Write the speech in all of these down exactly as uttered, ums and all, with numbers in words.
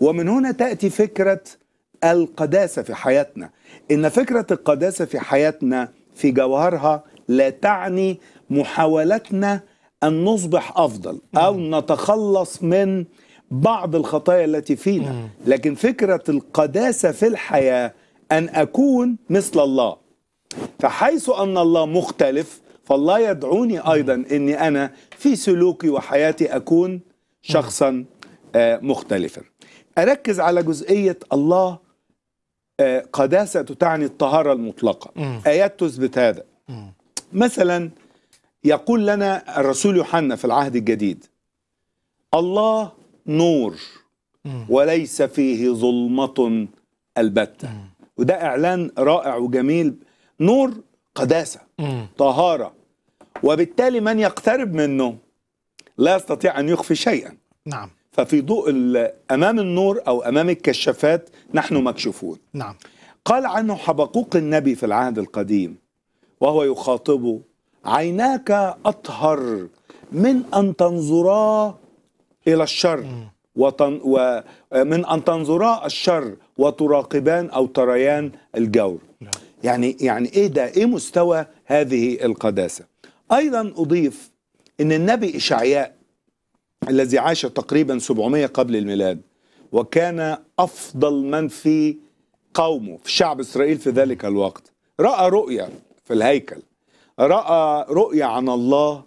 ومن هنا تأتي فكرة القداسة في حياتنا، إن فكرة القداسة في حياتنا في جوهرها لا تعني محاولتنا أن نصبح أفضل أو نتخلص من بعض الخطايا التي فينا، لكن فكرة القداسة في الحياة أن أكون مثل الله، فحيث أن الله مختلف فالله يدعوني أيضا أني أنا في سلوكي وحياتي أكون شخصا مختلفا. أركز على جزئية الله قداسة تعني الطهارة المطلقة، آيات تثبت هذا. مثلا يقول لنا الرسول يوحنا في العهد الجديد: الله نور وليس فيه ظلمة البتة. وده إعلان رائع وجميل، نور قداسة طهارة، وبالتالي من يقترب منه لا يستطيع أن يخفي شيئا. نعم. ففي ضوء أمام النور أو أمام الكشافات نحن مكشوفون. نعم. قال عنه حبقوق النبي في العهد القديم وهو يخاطبه: عيناك أطهر من أن تنظرا إلى الشر وتن ومن أن تنظرا الشر وتراقبان أو تريان الجور. نعم. يعني يعني إيه ده؟ إيه مستوى هذه القداسة؟ أيضا أضيف إن النبي إشعياء الذي عاش تقريبا سبعمائة قبل الميلاد وكان أفضل من في قومه في شعب إسرائيل في ذلك الوقت، رأى رؤية في الهيكل، رأى رؤية عن الله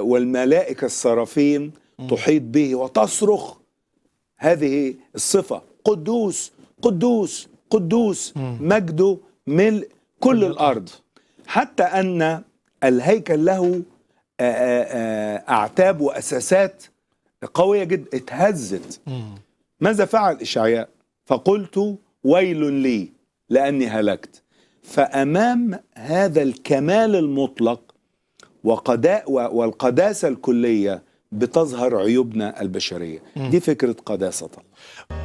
والملائكة السرافيم تحيط به وتصرخ هذه الصفة: قدوس قدوس قدوس مجده ملء كل الأرض. حتى أن الهيكل له أعتاب وأساسات قوية جدا اتهزت. ماذا فعل إشعياء؟ فقلت ويل لي لأني هلكت. فأمام هذا الكمال المطلق والقداسة الكلية بتظهر عيوبنا البشرية. دي فكرة قداسة الله.